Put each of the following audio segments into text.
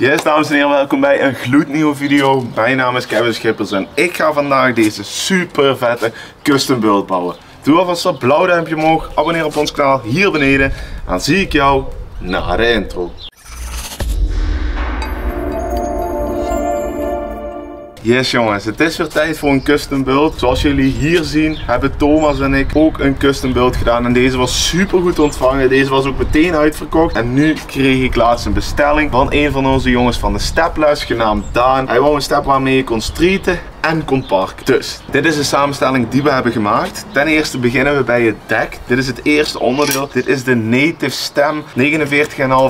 Yes, dames en heren, welkom bij een gloednieuwe video. Mijn naam is Kevin Schippers en ik ga vandaag deze super vette custom build bouwen. Doe alvast dat blauw duimpje omhoog, abonneer op ons kanaal hier beneden. Dan zie ik jou na de intro. Yes jongens, het is weer tijd voor een custom build. Zoals jullie hier zien hebben Thomas en ik ook een custom build gedaan. En deze was super goed ontvangen. Deze was ook meteen uitverkocht. En nu kreeg ik laatst een bestelling van een van onze jongens van de Stepless, genaamd Daan. Hij wou een step waarmee je kon streeten en kon parken. Dus, dit is de samenstelling die we hebben gemaakt. Ten eerste beginnen we bij het dek. Dit is het eerste onderdeel. Dit is de Native Stem. 49,5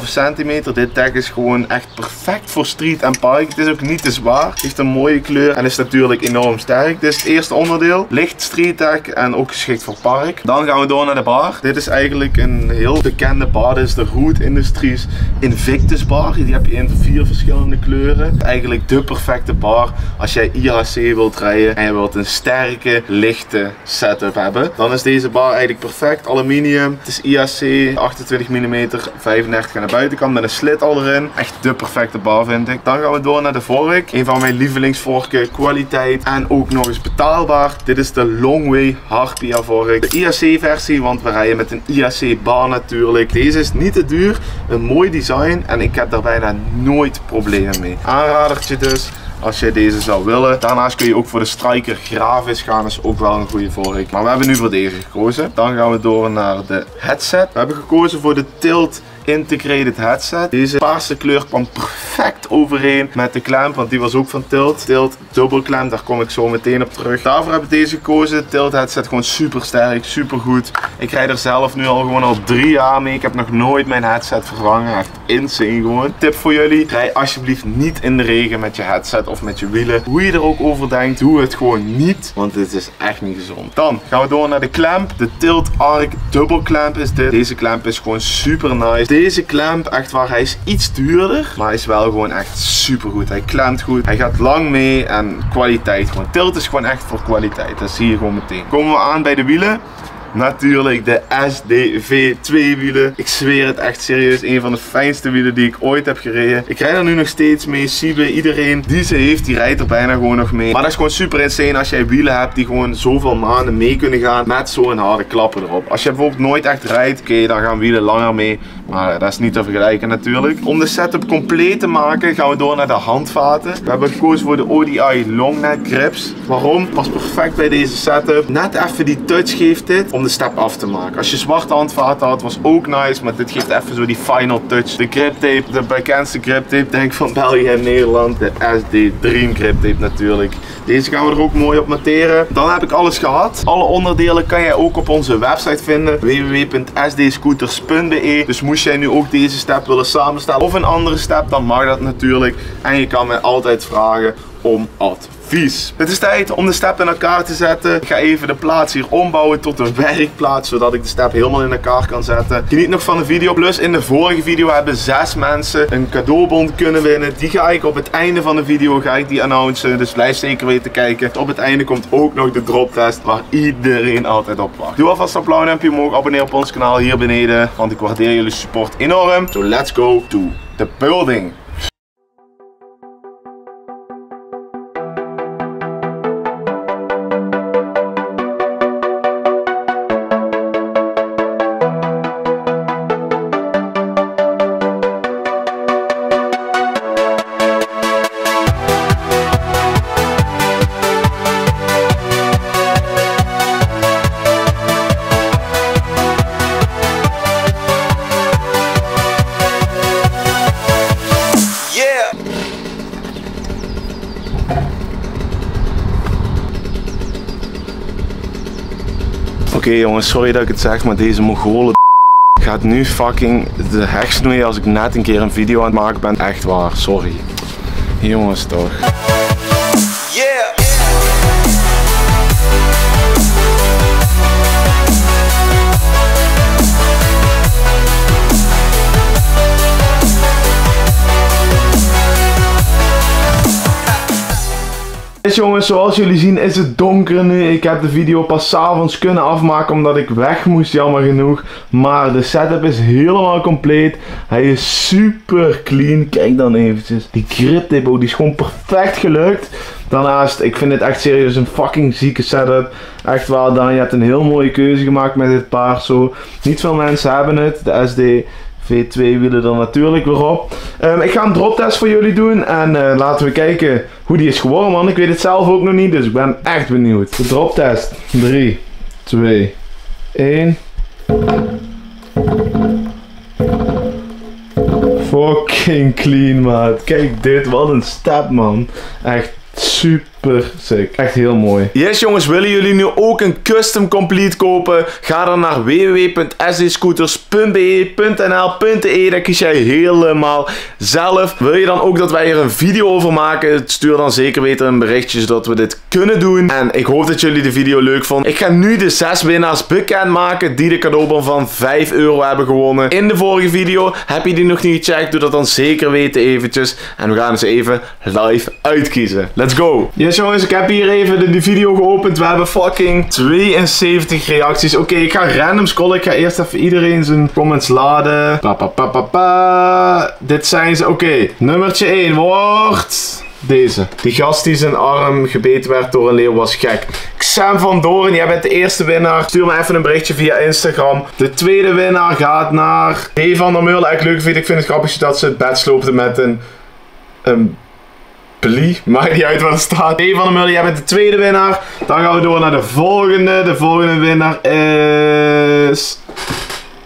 centimeter. Dit dek is gewoon echt perfect voor street en park. Het is ook niet te zwaar. Het heeft een mooie kleur en is natuurlijk enorm sterk. Dit is het eerste onderdeel. Licht street dek en ook geschikt voor park. Dan gaan we door naar de bar. Dit is eigenlijk een heel bekende bar. Dit is de Root Industries Invictus Bar. Die heb je in 4 verschillende kleuren. Eigenlijk de perfecte bar als jij IHC wilt rijden en je wilt een sterke, lichte setup hebben. Dan is deze bar eigenlijk perfect. Aluminium, het is IHC, 28 mm, 35 aan de buitenkant met een slit al erin. Echt de perfecte bar vind ik. Dan gaan we door naar de vork. Een van mijn lievelingsvorken, kwaliteit en ook nog eens betaalbaar. Dit is de Longway Harpia vork. De IHC versie, want we rijden met een IHC bar natuurlijk. Deze is niet te duur, een mooi design en ik heb daar bijna nooit problemen mee. Aanradertje dus. Als je deze zou willen. Daarnaast kun je ook voor de Striker Gravis gaan. Dat is ook wel een goede vork. Maar we hebben nu voor deze gekozen. Dan gaan we door naar de headset. We hebben gekozen voor de Tilt Integrated headset. Deze paarse kleur kwam perfect overeen met de klem, want die was ook van Tilt. Tilt dubbelklem, daar kom ik zo meteen op terug. Daarvoor heb ik deze gekozen. Tilt headset gewoon super sterk, super goed. Ik rijd er zelf nu al 3 jaar mee. Ik heb nog nooit mijn headset vervangen. Echt insane gewoon. Tip voor jullie: rij alsjeblieft niet in de regen met je headset of met je wielen. Hoe je er ook over denkt, doe het gewoon niet, want dit is echt niet gezond. Dan gaan we door naar de klemp. De Tilt Arc dubbelklemp is dit. Deze klemp is gewoon super nice. Deze klemp, echt waar, hij is iets duurder, maar hij is wel gewoon echt super goed. Hij klemt goed, hij gaat lang mee en kwaliteit gewoon. Tilt is gewoon echt voor kwaliteit, dat zie je gewoon meteen. Komen we aan bij de wielen. Natuurlijk de SDV2 wielen. Ik zweer het echt serieus. Een van de fijnste wielen die ik ooit heb gereden. Ik rijd er nu nog steeds mee. Siebe, iedereen die ze heeft, die rijdt er bijna gewoon nog mee. Maar dat is gewoon super insane als jij wielen hebt die gewoon zoveel maanden mee kunnen gaan met zo'n harde klappen erop. Als je bijvoorbeeld nooit echt rijdt, oké, dan gaan wielen langer mee. Maar dat is niet te vergelijken natuurlijk. Om de setup compleet te maken gaan we door naar de handvaten. We hebben gekozen voor de ODI Longnet Grips. Waarom? Past perfect bij deze setup. Net even die touch geeft dit. Om de step af te maken. Als je zwarte handvaten had, was ook nice, maar dit geeft even zo die final touch. De grip tape, de bekendste grip tape, denk ik, van België en Nederland. De SD Dream grip tape natuurlijk. Deze gaan we er ook mooi op materen. Dan heb ik alles gehad. Alle onderdelen kan jij ook op onze website vinden. www.sdscooters.be. Dus moest jij nu ook deze step willen samenstellen of een andere step, dan mag dat natuurlijk. En je kan mij altijd vragen om advies. Het is tijd om de step in elkaar te zetten. Ik ga even de plaats hier ombouwen tot een werkplaats, zodat ik de step helemaal in elkaar kan zetten. Geniet nog van de video. Plus in de vorige video hebben 6 mensen een cadeaubon kunnen winnen. Die ga ik op het einde van de video announcen. Dus blijf zeker weten kijken. Op het einde komt ook nog de droptest waar iedereen altijd op wacht. Doe alvast een blauw duimpje omhoog. Abonneer op ons kanaal hier beneden, want ik waardeer jullie support enorm. So let's go to the building. Oké, jongens, sorry dat ik het zeg, maar deze Mongolen gaat nu fucking de heg snoeien als ik net een keer een video aan het maken ben. Echt waar, sorry. Jongens, toch. Yes jongens, zoals jullie zien is het donker nu. Ik heb de video pas 's avonds kunnen afmaken omdat ik weg moest, jammer genoeg. Maar de setup is helemaal compleet. Hij is super clean. Kijk dan eventjes. Die grip tape, die is gewoon perfect gelukt. Daarnaast, ik vind dit echt serieus een fucking zieke setup. Echt waar, Daan, je hebt een heel mooie keuze gemaakt met dit paard zo. Niet veel mensen hebben het. De SD V2 wielen er natuurlijk weer op. Ik ga een droptest voor jullie doen. En laten we kijken hoe die is geworden, man. Ik weet het zelf ook nog niet, dus ik ben echt benieuwd. De droptest. 3, 2, 1. Fucking clean, maat. Kijk dit, wat een step, man. Echt. Super sick. Echt heel mooi. Yes jongens, willen jullie nu ook een custom complete kopen? Ga dan naar www.sdscooters.be.nl.e. Daar kies jij helemaal zelf. Wil je dan ook dat wij er een video over maken? Stuur dan zeker weten een berichtje zodat we dit kunnen doen. En ik hoop dat jullie de video leuk vonden. Ik ga nu de 6 winnaars bekendmaken die de cadeaubon van €5 hebben gewonnen. In de vorige video heb je die nog niet gecheckt. Doe dat dan zeker weten eventjes. En we gaan ze even live uitkiezen. Let's go! Yes jongens, ik heb hier even de video geopend. We hebben fucking 72 reacties. Oké, ik ga random scrollen. Ik ga eerst even iedereen zijn comments laden. Dit zijn ze. Oké, nummertje 1 wordt... deze. Die gast die zijn arm gebeten werd door een leeuw was gek. Sam van Doorn, jij bent de eerste winnaar. Stuur me even een berichtje via Instagram. De tweede winnaar gaat naar... Eva van der Meulen. Echt leuk vind ik. Ik vind het grappig dat ze het bed sloopte met een Plie, maakt niet uit wat er staat. Eva van der Meulen, jij bent de tweede winnaar. Dan gaan we door naar de volgende. De volgende winnaar is...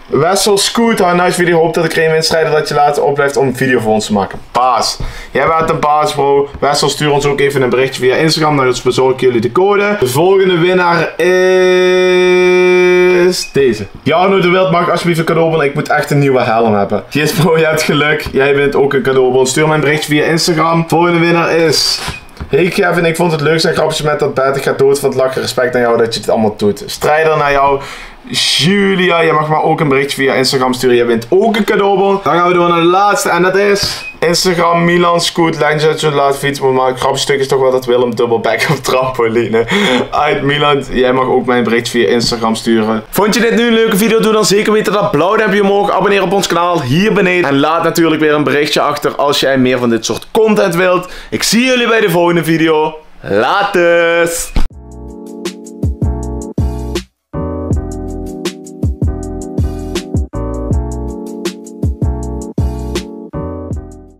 Wessel Scoot. Hou een nice video. Hoop dat ik geen wedstrijden dat je later opblijft om een video voor ons te maken. Baas. Jij bent de baas, bro. Wessel, stuur ons ook even een berichtje via Instagram. Dan bezorg ik jullie de code. De volgende winnaar is... deze. Jarno de Wild, mag alsjeblieft een cadeaubon. Ik moet echt een nieuwe helm hebben. Jisbro, je hebt geluk. Jij bent ook een cadeaubon. Stuur mij een berichtje via Instagram. De volgende winnaar is... hey Kevin, ik vond het leuk zijn grapjes met dat bed. Ik ga dood van het lachen. Respect aan jou dat je dit allemaal doet. Strijder naar jou. Julia, jij mag maar ook een berichtje via Instagram sturen. Jij wint ook een cadeaubon. Dan gaan we door naar de laatste en dat is... Instagram, Milan, Scoot, Lensje uit zo'n laat fiets. Maar een grapstuk is toch wel dat Willem dubbelback op trampoline. Uit Milan, jij mag ook mijn bericht via Instagram sturen. Vond je dit nu een leuke video? Doe dan zeker weten dat blauw duimpje omhoog. Abonneer op ons kanaal hier beneden. En laat natuurlijk weer een berichtje achter als jij meer van dit soort content wilt. Ik zie jullie bij de volgende video. Laters!